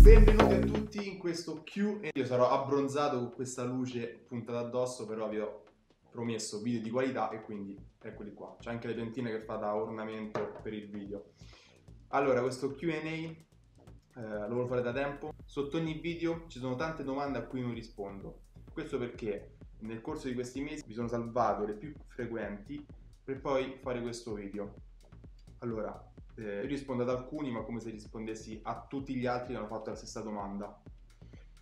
Benvenuti a tutti in questo Q&A. Io sarò abbronzato con questa luce puntata addosso, però vi ho promesso video di qualità e quindi eccoli qua. C'è anche le piantine che fa da ornamento per il video. Allora, questo Q&A lo volevo fare da tempo. Sotto ogni video ci sono tante domande a cui non rispondo. Questo perché nel corso di questi mesi mi sono salvato le più frequenti per poi fare questo video. Allora, io rispondo ad alcuni, ma come se rispondessi a tutti gli altri che hanno fatto la stessa domanda.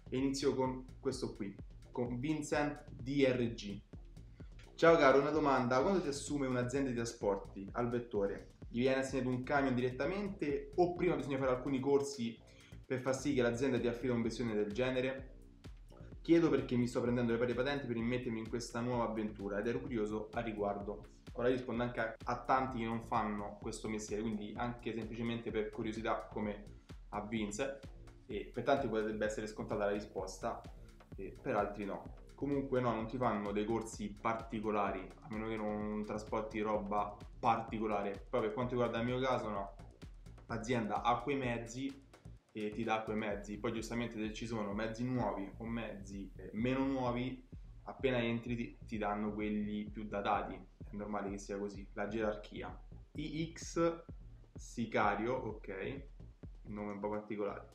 E inizio con questo qui, con Vincent DRG. Ciao caro, una domanda: quando ti assume un'azienda di trasporti al vettore, gli viene assegnato un camion direttamente o prima bisogna fare alcuni corsi per far sì che l'azienda ti affida un'versione del genere? Chiedo perché mi sto prendendo le varie patenti per immettermi in questa nuova avventura ed ero curioso al riguardo. Ora rispondo anche a tanti che non fanno questo mestiere, quindi anche semplicemente per curiosità come a Vince, e per tanti potrebbe essere scontata la risposta e per altri no. Comunque no, non ti fanno dei corsi particolari, a meno che non trasporti roba particolare. Poi per quanto riguarda il mio caso no, l'azienda ha quei mezzi e ti dà quei mezzi. Poi giustamente se ci sono mezzi nuovi o mezzi meno nuovi, appena entri ti danno quelli più datati. È normale che sia così, la gerarchia. IX Sicario, ok, un nome un po' particolare.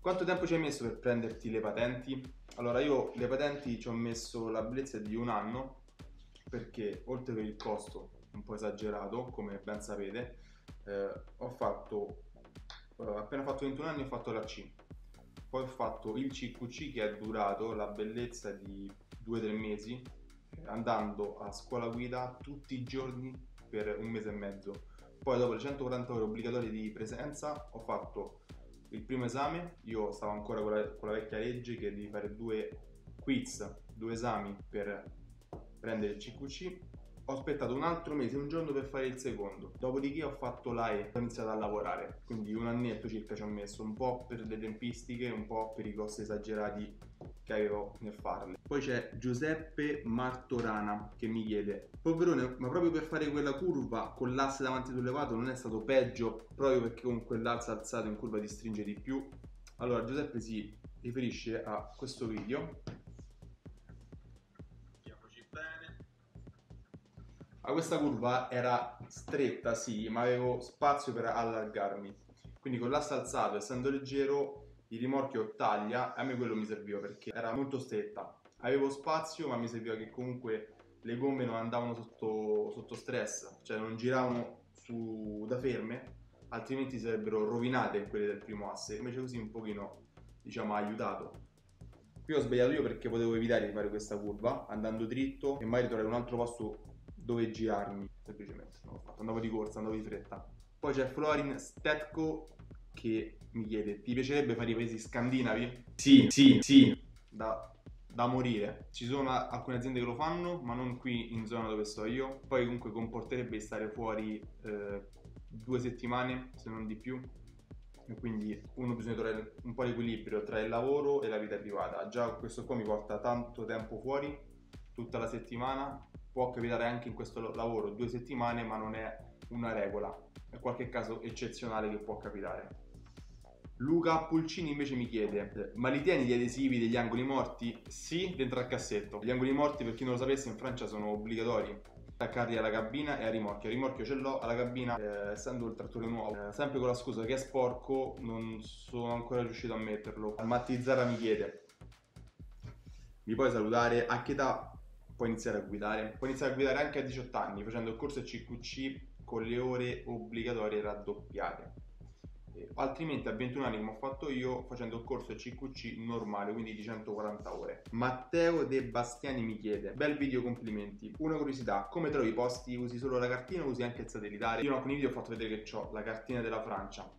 Quanto tempo ci hai messo per prenderti le patenti? Allora, io le patenti ci ho messo la bellezza di un anno, perché oltre che il costo un po' esagerato, come ben sapete, appena fatto 21 anni ho fatto la C, poi ho fatto il CQC che è durato la bellezza di 2-3 mesi, andando a scuola guida tutti i giorni per un mese e mezzo. Poi dopo le 140 ore obbligatorie di presenza ho fatto il primo esame. Io stavo ancora con la vecchia legge che devi fare 2 quiz, 2 esami per prendere il CQC. Ho aspettato un altro mese, un giorno, per fare il secondo, dopodiché ho fatto l'AE, ho iniziato a lavorare, quindi un annetto circa ci ho messo, un po' per le tempistiche, un po' per i costi esagerati che avevo nel farle. Poi c'è Giuseppe Martorana che mi chiede: Polverone, ma proprio per fare quella curva con l'asse davanti sollevato non è stato peggio, proprio perché con quell'alza alzato in curva ti stringe di più? Allora, Giuseppe si riferisce a questo video. Questa curva era stretta, sì, ma avevo spazio per allargarmi, quindi con l'asse alzato, essendo leggero, il rimorchio taglia, e a me quello mi serviva perché era molto stretta, avevo spazio ma mi serviva che comunque le gomme non andavano sotto stress, cioè non giravano da ferme, altrimenti sarebbero rovinate quelle del primo asse, invece così un pochino, diciamo, ha aiutato. Qui ho sbagliato io perché potevo evitare di fare questa curva andando dritto e mai ritornare un altro posto dove girarmi, semplicemente non l'ho fatto, andavo di corsa, andavo di fretta. Poi c'è Florin Stetco che mi chiede: ti piacerebbe fare i paesi scandinavi? Sì, da morire. Ci sono alcune aziende che lo fanno, ma non qui in zona dove sto io. Poi comunque comporterebbe stare fuori 2 settimane, se non di più, e quindi uno bisogna trovare un po' di equilibrio tra il lavoro e la vita privata. Già questo qua mi porta tanto tempo fuori, tutta la settimana. Può capitare anche in questo lavoro 2 settimane, ma non è una regola, è qualche caso eccezionale che può capitare. Luca Pulcini invece mi chiede: ma li tieni gli adesivi degli angoli morti? Sì, dentro al cassetto. Gli angoli morti, per chi non lo sapesse, in Francia sono obbligatori, attaccarli alla cabina e al rimorchio. Il rimorchio ce l'ho, alla cabina, essendo il trattore nuovo, sempre con la scusa che è sporco, non sono ancora riuscito a metterlo. Mattizzara mi chiede: mi puoi salutare? A che età puoi iniziare a guidare? Puoi iniziare a guidare anche a 18 anni facendo il corso CQC con le ore obbligatorie raddoppiate, altrimenti a 21 anni come ho fatto io, facendo il corso CQC normale, quindi di 140 ore. Matteo De Bastiani mi chiede: bel video, complimenti. Una curiosità: come trovi i posti? Usi solo la cartina o usi anche il satellitare? Io in alcuni video ho fatto vedere che ho la cartina della Francia,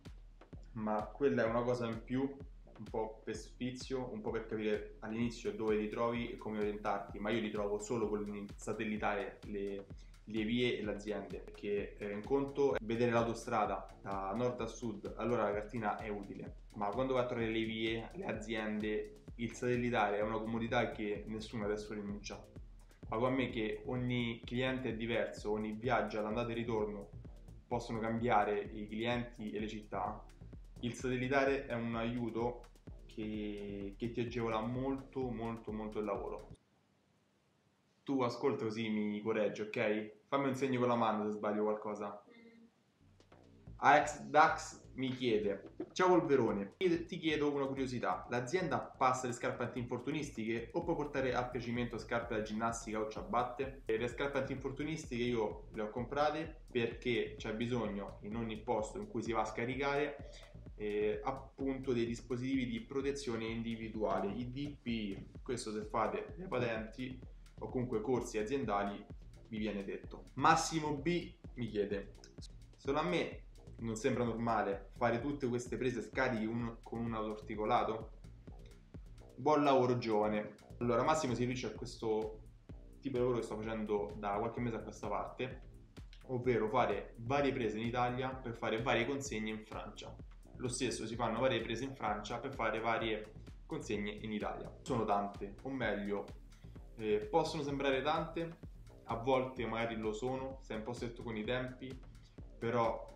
ma quella è una cosa in più, un po' per sfizio, un po' per capire all'inizio dove li trovi e come orientarti, ma io li trovo solo con il satellitare le vie e le aziende, perché in conto è vedere l'autostrada da nord a sud, allora la cartina è utile. ma quando va a le aziende, il satellitare è una comodità che nessuno adesso rinuncia. Pago a me che ogni cliente è diverso, ogni viaggio all'andata e ritorno possono cambiare i clienti e le città. Il satellitare è un aiuto che ti agevola molto il lavoro. Tu ascolta così mi correggi, ok? Fammi un segno con la mano se sbaglio qualcosa. Alex Dax mi chiede: ciao Polverone, ti chiedo una curiosità, l'azienda passa le scarpe antinfortunistiche o può portare a piacimento scarpe da ginnastica o ciabatte? Le scarpe antinfortunistiche io le ho comprate perché c'è bisogno in ogni posto in cui si va a scaricare appunto dei dispositivi di protezione individuale, i DPI. Questo se fate le patenti o comunque corsi aziendali vi viene detto. Massimo B mi chiede: solo a me non sembra normale fare tutte queste prese e scarichi con un autoarticolato? Buon lavoro giovane. Allora, Massimo si riferisce a questo tipo di lavoro che sto facendo da qualche mese a questa parte, ovvero fare varie prese in Italia per fare varie consegne in Francia. Lo stesso, si fanno varie prese in Francia per fare varie consegne in Italia. Sono tante, o meglio, possono sembrare tante, a volte magari lo sono, sei un po' stretto con i tempi, però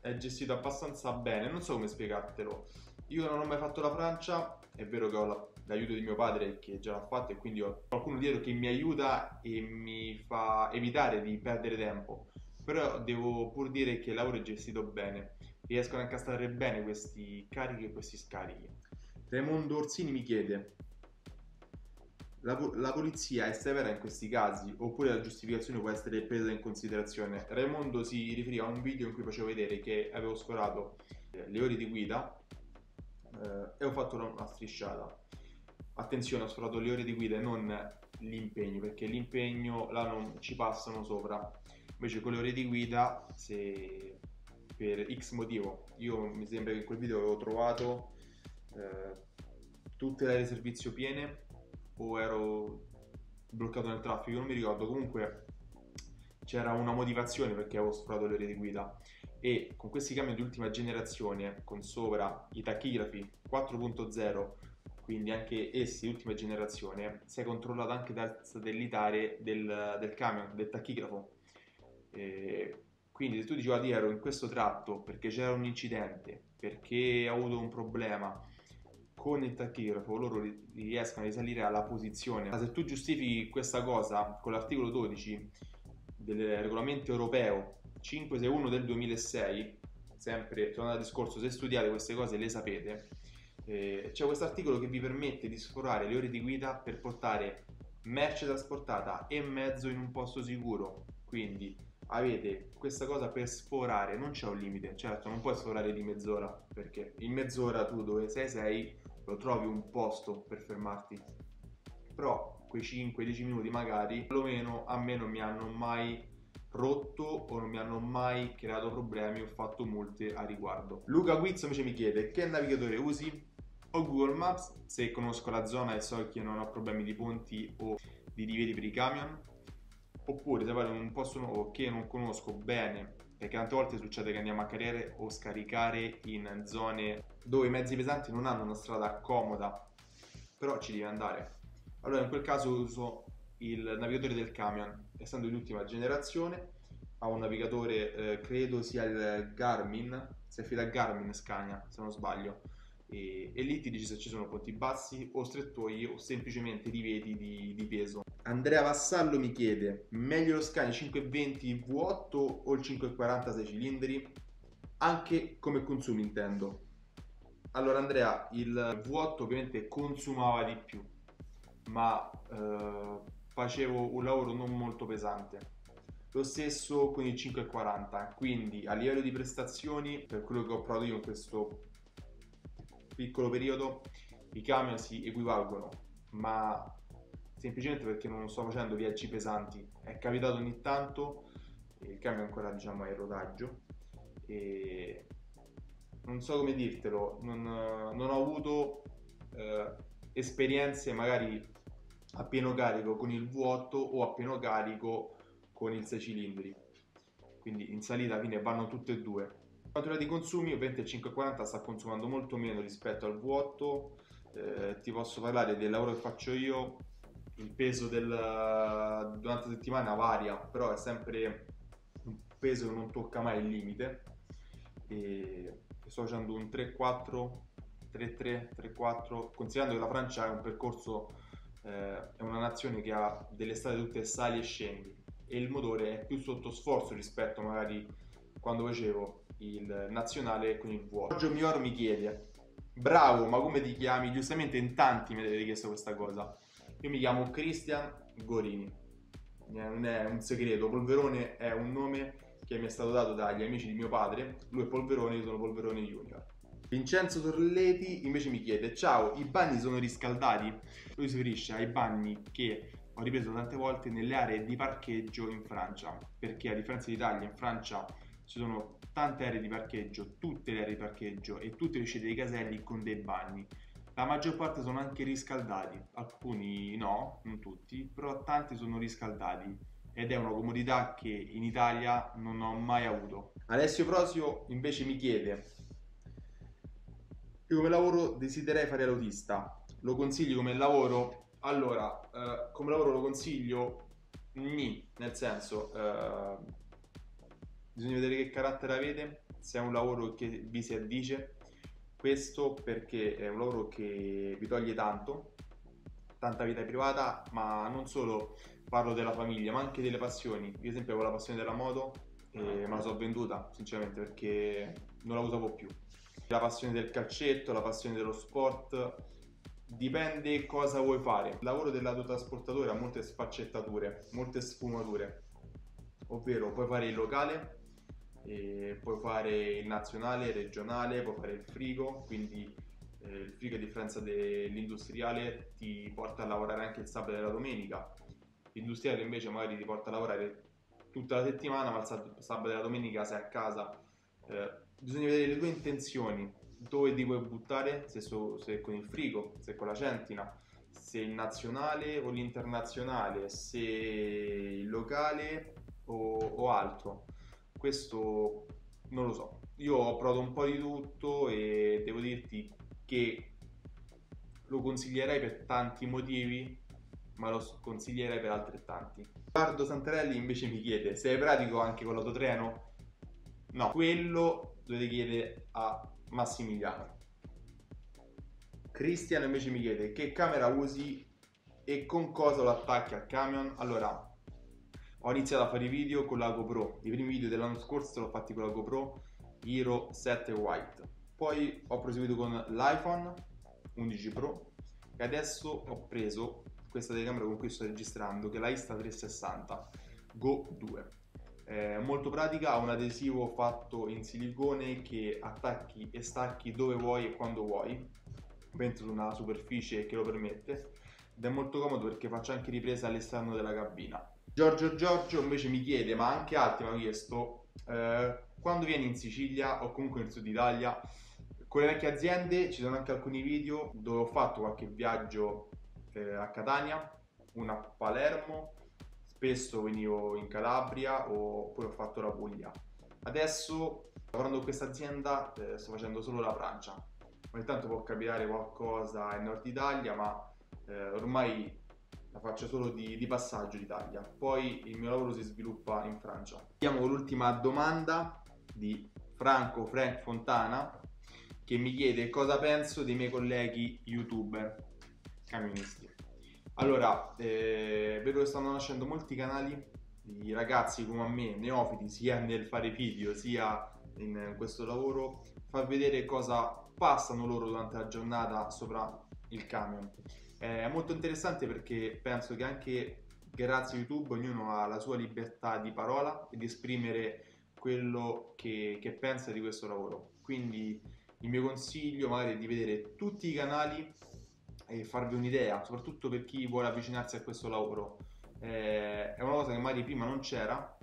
è gestito abbastanza bene, non so come spiegartelo. Io non ho mai fatto la Francia, è vero che ho l'aiuto di mio padre che già l'ha fatto e quindi ho qualcuno dietro che mi aiuta e mi fa evitare di perdere tempo, però devo pur dire che il lavoro è gestito bene, riescono a incastrare bene questi carichi e questi scarichi. Raimondo Orsini mi chiede: la polizia è severa in questi casi oppure la giustificazione può essere presa in considerazione? Raimondo si riferiva a un video in cui facevo vedere che avevo sforato le ore di guida e ho fatto una strisciata. Attenzione, ho sforato le ore di guida e non l'impegno, perché l'impegno là non ci passano sopra. Invece con le ore di guida, se per X motivo, io mi sembra che in quel video avevo trovato tutte le aree di servizio piene o ero bloccato nel traffico, non mi ricordo, comunque c'era una motivazione perché avevo sforato le ore di guida. E con questi camion di ultima generazione, con sopra i tachigrafi 4.0, quindi anche essi di ultima generazione, sei controllato anche dal satellitare del camion, del tachigrafo. E quindi se tu dici guarda, ero in questo tratto perché c'era un incidente, perché ho avuto un problema con il tachigrafo, loro riescono a risalire alla posizione. Ma se tu giustifichi questa cosa con l'articolo 12 del regolamento europeo 561 del 2006, sempre tornando al discorso, se studiate queste cose le sapete, c'è questo articolo che vi permette di sforare le ore di guida per portare merce trasportata e mezzo in un posto sicuro. Quindi avete questa cosa per sforare, non c'è un limite. Certo, non puoi sforare di mezz'ora, perché in mezz'ora tu dove sei lo trovi un posto per fermarti, però quei 5-10 minuti magari, perlomeno a me non mi hanno mai rotto o non mi hanno mai creato problemi o fatto multe a riguardo. Luca Guizzo invece mi chiede: che navigatore usi? Ho Google Maps se conosco la zona e so che non ho problemi di ponti o di divieti per i camion, oppure se vado in un posto nuovo che non conosco bene, perché tante volte succede che andiamo a carriere o scaricare in zone dove i mezzi pesanti non hanno una strada comoda, però ci devi andare. Allora in quel caso uso il navigatore del camion, essendo di ultima generazione, ha un navigatore credo sia il Garmin, si affida a Garmin Scania se non sbaglio, e lì ti dice se ci sono ponti bassi o strettoi o semplicemente divieti di peso. Andrea Vassallo mi chiede: meglio lo Scania 520 V8 o il 540 6 cilindri? Anche come consumi intendo. Allora Andrea, il V8 ovviamente consumava di più, ma facevo un lavoro non molto pesante. Lo stesso con il 540, quindi a livello di prestazioni, per quello che ho provato io in questo piccolo periodo, i camion si equivalgono, ma semplicemente perché non sto facendo viaggi pesanti. È capitato ogni tanto, il camion ancora diciamo è in rodaggio e non so come dirtelo, non ho avuto esperienze magari a pieno carico con il V8 o a pieno carico con il 6 cilindri, quindi in salita alla fine vanno tutte e due. Fattura di consumi, ovviamente il 540 sta consumando molto meno rispetto al V8. Ti posso parlare del lavoro che faccio io, il peso durante la settimana varia, però è sempre un peso che non tocca mai il limite, e sto facendo un 3-4, 3-3, 3-4, considerando che la Francia è un percorso, è una nazione che ha delle strade tutte sali e scendi, e il motore è più sotto sforzo rispetto magari quando facevo il nazionale con il vuoto. Giorgio Mioro mi chiede: bravo, ma come ti chiami? Giustamente in tanti mi avete chiesto questa cosa. Io mi chiamo Cristian Gorini, non è un segreto. Polverone è un nome che mi è stato dato dagli amici di mio padre. Lui è Polverone, io sono Polverone jr. Vincenzo Torletti invece mi chiede: ciao, i bagni sono riscaldati? Lui si riferisce ai bagni che ho ripreso tante volte nelle aree di parcheggio in Francia, perché a differenza d'Italia, in Francia ci sono tante aree di parcheggio, tutte le aree di parcheggio e tutte le uscite dei caselli con dei bagni. La maggior parte sono anche riscaldati, alcuni no, non tutti, però tanti sono riscaldati, ed è una comodità che in Italia non ho mai avuto. Alessio Prosio invece mi chiede: io come lavoro desiderei fare l'autista, lo consigli come lavoro? Allora, come lavoro lo consiglio? Nel senso, bisogna vedere che carattere avete, se è un lavoro che vi si addice. Questo perché è un lavoro che vi toglie tanto, tanta vita privata, ma non solo, parlo della famiglia, ma anche delle passioni. Io sempre avevo la passione della moto e me la so venduta, sinceramente, perché non la usavo più. La passione del calcetto, la passione dello sport, dipende cosa vuoi fare. Il lavoro dell'autotrasportatore ha molte sfaccettature, molte sfumature, ovvero puoi fare il locale, e puoi fare il nazionale, il regionale, puoi fare il frigo, quindi il frigo, a differenza dell'industriale, ti porta a lavorare anche il sabato e la domenica. L'industriale invece magari ti porta a lavorare tutta la settimana, ma il sabato e la domenica sei a casa. Bisogna vedere le tue intenzioni, dove ti vuoi buttare, se con il frigo, se con la centina, se il nazionale o l'internazionale, se il locale o altro. Questo non lo so, io ho provato un po' di tutto e devo dirti che lo consiglierei per tanti motivi, ma lo consiglierei per altrettanti. Riccardo Santarelli invece mi chiede: sei pratico anche con l'autotreno? No, quello dovete chiedere a Massimiliano. Cristiano invece mi chiede: che camera usi e con cosa lo attacchi al camion? Allora, ho iniziato a fare i video con la GoPro, i primi video dell'anno scorso l'ho fatti con la GoPro Hero 7 White, poi ho proseguito con l'iPhone 11 Pro e adesso ho preso questa telecamera con cui sto registrando, che è la Insta360 Go 2. È molto pratica, ha un adesivo fatto in silicone che attacchi e stacchi dove vuoi e quando vuoi, ovviamente su una superficie che lo permette, ed è molto comodo perché faccio anche ripresa all'esterno della cabina. Giorgio invece mi chiede, ma anche altri mi hanno chiesto, quando vieni in Sicilia o comunque nel sud Italia, con le vecchie aziende ci sono anche alcuni video dove ho fatto qualche viaggio a Catania, una a Palermo, spesso venivo in Calabria oppure ho fatto la Puglia. Adesso, lavorando con questa azienda, sto facendo solo la Francia. Ogni tanto può capitare qualcosa in Nord Italia, ma ormai la faccio solo di passaggio d'Italia, poi il mio lavoro si sviluppa in Francia. Andiamo con l'ultima domanda di Franco Frank Fontana, che mi chiede cosa penso dei miei colleghi youtuber camionisti. Allora, vedo che stanno nascendo molti canali di ragazzi come a me, neofiti sia nel fare video sia in questo lavoro, far vedere cosa passano loro durante la giornata sopra il camion. È molto interessante perché penso che anche grazie a YouTube ognuno ha la sua libertà di parola e di esprimere quello che pensa di questo lavoro. Quindi il mio consiglio magari è di vedere tutti i canali e farvi un'idea, soprattutto per chi vuole avvicinarsi a questo lavoro. È una cosa che magari prima non c'era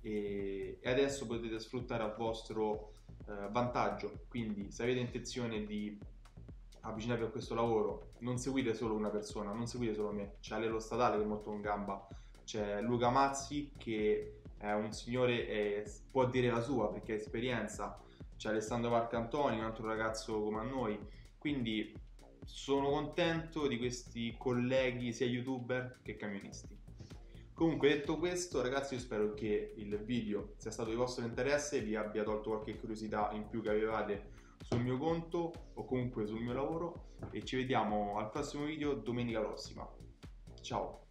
e adesso potete sfruttare a vostro vantaggio. Quindi se avete intenzione di avvicinatevi a questo lavoro, non seguite solo una persona, non seguite solo me. C'è Alelo Statale che è molto in gamba, c'è Luca Mazzi che è un signore e può dire la sua perché ha esperienza, c'è Alessandro Varcantoni, un altro ragazzo come a noi, quindi sono contento di questi colleghi sia youtuber che camionisti. Comunque, detto questo, ragazzi, io spero che il video sia stato di vostro interesse, vi abbia tolto qualche curiosità in più che avevate sul mio conto o comunque sul mio lavoro, e ci vediamo al prossimo video domenica prossima. Ciao!